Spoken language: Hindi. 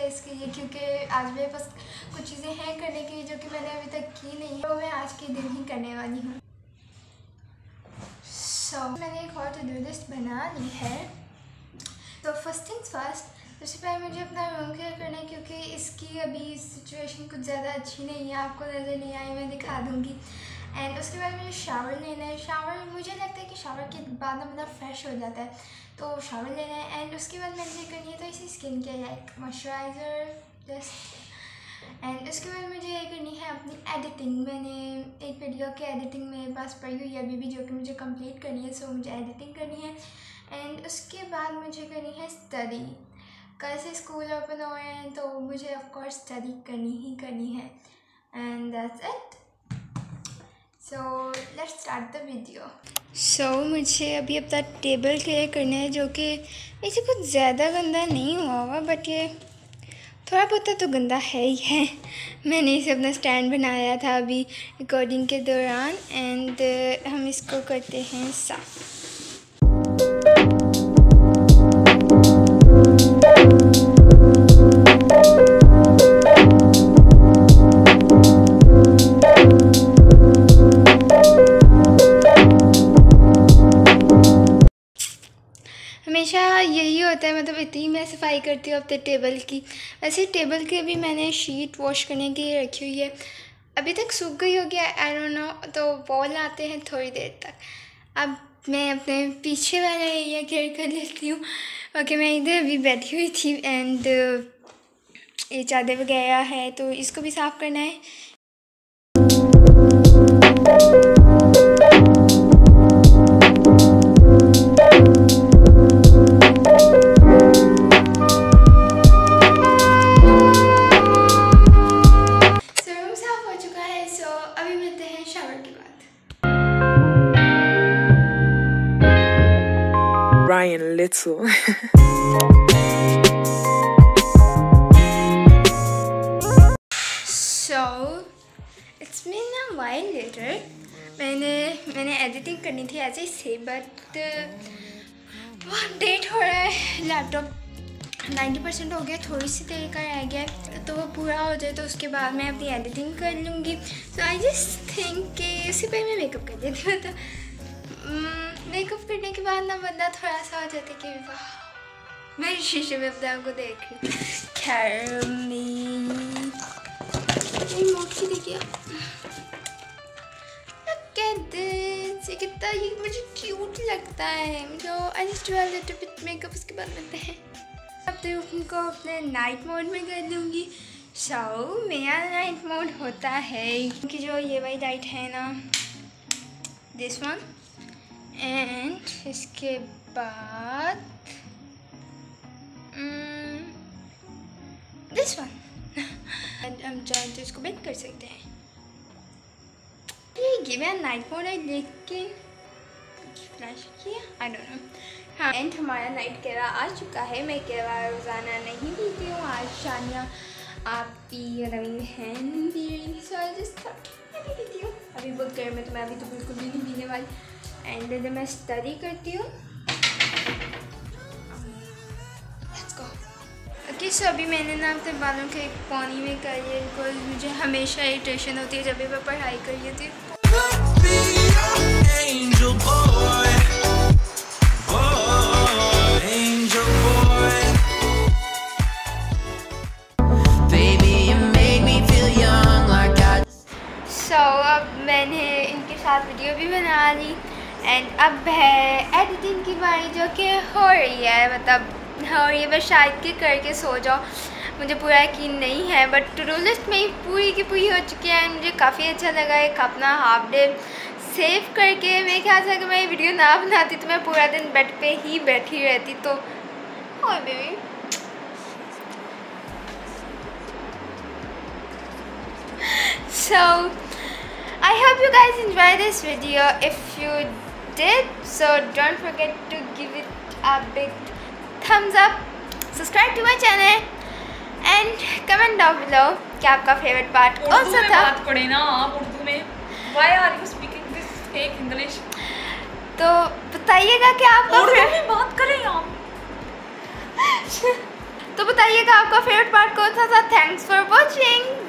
है इसके लिए, क्योंकि आज मेरे पास कुछ चीज़ें हैं करने के लिए जो कि मैंने अभी तक की नहीं, तो मैं आज के दिन ही करने वाली हूँ। मैंने एक और टू-डू लिस्ट बना ली है। तो फर्स्ट थिंग्स फर्स्ट, सबसे पहले मुझे अपना रूम क्लियर करना है क्योंकि इसकी अभी सिचुएशन कुछ ज़्यादा अच्छी नहीं है, आपको नज़र नहीं आई मैं दिखा दूँगी। एंड उसके बाद मुझे शावर लेना है। शावर मुझे लगता है कि शावर के बाद ना मतलब फ्रेश हो जाता है, तो शावर लेना है। एंड उसके बाद मैंने ये करनी है तो इसी skin care like moisturiser just. And उसके बाद मुझे ये करनी है अपनी एडिटिंग। मैंने एक वीडियो की एडिटिंग मेरे पास पड़ी हुई है अभी भी जो कि मुझे कंप्लीट करनी है, सो मुझे एडिटिंग करनी है। एंड उसके बाद मुझे करनी है स्टडी। कल से स्कूल ओपन हो रहे हैं तो मुझे ऑफ कोर्स स्टडी करनी ही करनी है। And that's it, so let's start the video. So मुझे अभी अपना टेबल क्लियर करना है जो कि इसे कुछ ज़्यादा गंदा नहीं हुआ हुआ, बट ये थोड़ा बहुत तो गंदा है ही है। मैंने इसे अपना स्टैंड बनाया था अभी रिकॉर्डिंग के दौरान। एंड हम इसको करते हैं साफ। हमेशा यही होता है, मतलब इतनी मैं सफाई करती हूँ अपने टेबल की। वैसे टेबल की अभी मैंने शीट वॉश करने के लिए रखी हुई है, अभी तक सूख गई होगी आई डोंट नो। तो बॉल आते हैं थोड़ी देर तक। अब मैं अपने पीछे वाला एरिया क्लियर कर लेती हूँ। ओके, मैं इधर अभी बैठी हुई थी एंड ये चादर वगैरह है तो इसको भी साफ़ करना है। Ryan Little So it's been a while later. मैंने एडिटिंग करनी थी ऐसे ही से, बट वो अपडेट हो रहा है। लैपटॉप 90% हो गया, थोड़ी सी देर का रह गया, तो वो पूरा हो जाए तो उसके बाद मैं अपनी एडिटिंग कर लूँगी। सो आई जस्ट थिंक कि उसी पर मैं मेकअप कर देती हूँ। तो मेकअप करने के बाद ना बंदा थोड़ा सा हो जाता है कि वाह, मैं शीशे में अपने आपको देख रही हूँ। खैर मेरी मोटी देखिए, कितना ये मुझे क्यूट लगता है। जो I just wear little bit makeup उसके बाद लगता है। अब तो उनको अपने नाइट मोड में कर लूँगी। सो मेरा नाइट मोड होता है कि जो ये वाली लाइट है ना, दिस वन। एंड इसके बाद दिस वन। एंड हम चाहें तो इसको बंद कर सकते हैं। ये मेरा नाइट मोड है, लेकिन फ्लैश किया आई डोंट नो। हाँ, एंड हमारा नाइट केरा आ चुका है। मैं केरा रोज़ाना नहीं पीती हूँ, आज शानिया आप पी रही हैं। पीती हूँ अभी बहुत गर्म है तो मैं अभी तो बिल्कुल भी नहीं पीने वाली। एंड जब मैं स्टडी करती हूँ। ओके, सो अभी मैंने ना अपने बालों के एक पानी में कर लिया, बिकॉज मुझे हमेशा इरिटेशन होती है जब भी मैं पढ़ाई कर रही होती हूँ। सो अब मैंने इनके साथ वीडियो भी बना ली। एंड अब है एडिटिंग की बारी जो कि हो रही है, मतलब हो रही है, बस शायद कि करके सो जाओ, मुझे पूरा यकीन नहीं है। बट टू डू लिस्ट मेरी पूरी की पूरी हो चुकी है। मुझे काफ़ी अच्छा लगा एक अपना हाफ डे सेव करके। मेरे ख्याल से अगर मैं वीडियो ना बनाती तो मैं पूरा दिन बेड पे ही बैठी रहती। तो और baby so I hope you guys enjoy this video. If you did, so don't forget to give it a big thumbs up, subscribe to my channel and comment down below कि आपका favorite part कौन सा था। बात करें ना आप उर्दू में, why are you speaking this fake English? तो बताइएगा कि आपका उर्दू में बात करें आप। तो बताइएगा आपका your favorite part, Kosa. Thanks for watching.